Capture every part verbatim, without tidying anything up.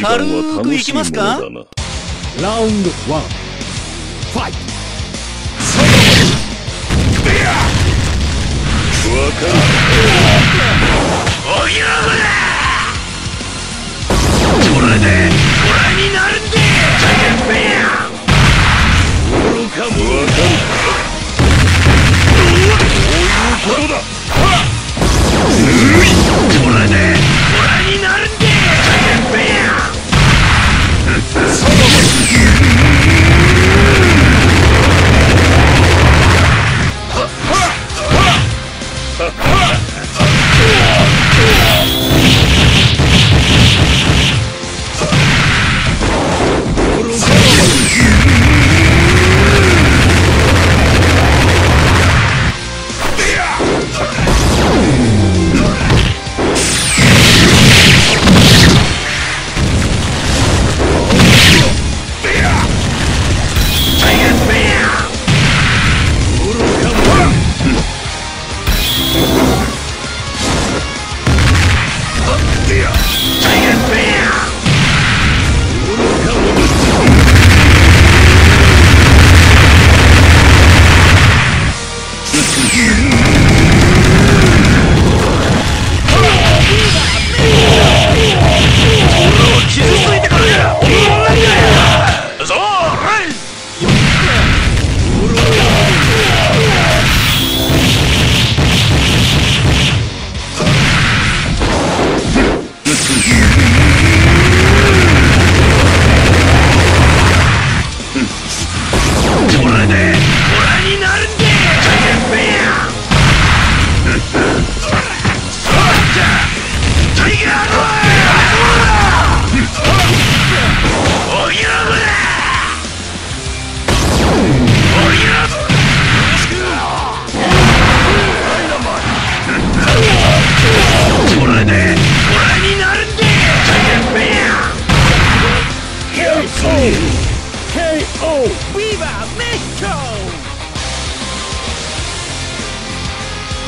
軽くいきますか。ラウンドワンファイト。おひろぶだ。これでこれになるんで。愚か者。こういうことだ。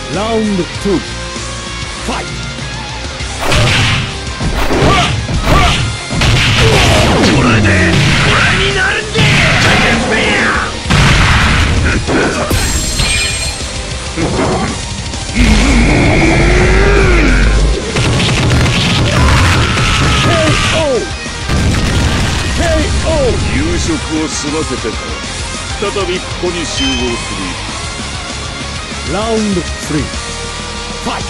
Round two, fight! K O! K O! 夕食を済ませてから再びここに集合する。Round three, fight!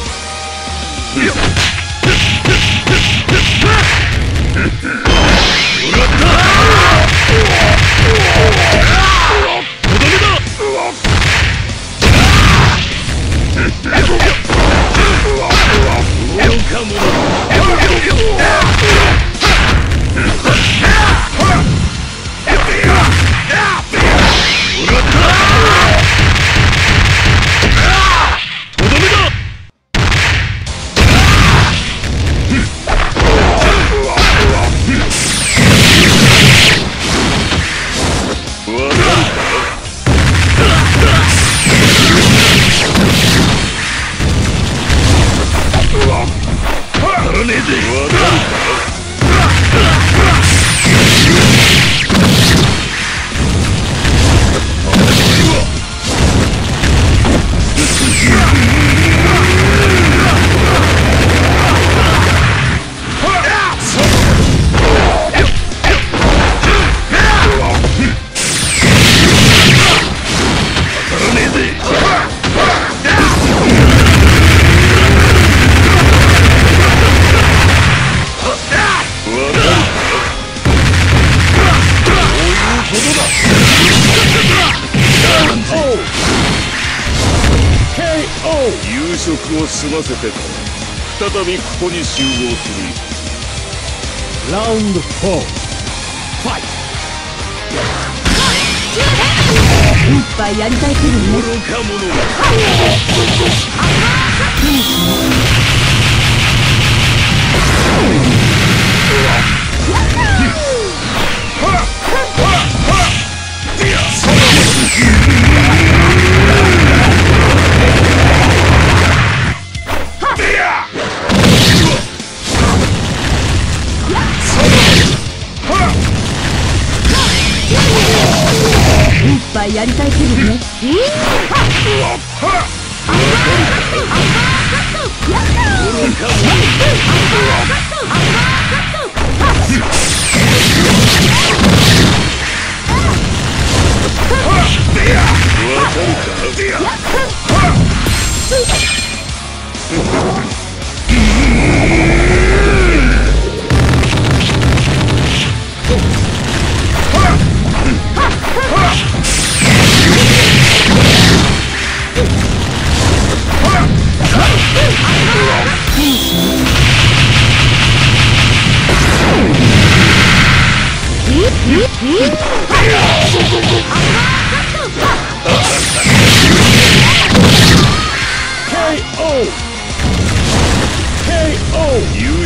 夕食を済ませてから再びここに集合する。ラウンドフォーファイト。いっぱいやりたいけどね。愚か者がぱいやりたい気分ね。夕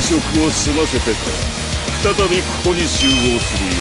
食を済ませてから再びここに集合するよ。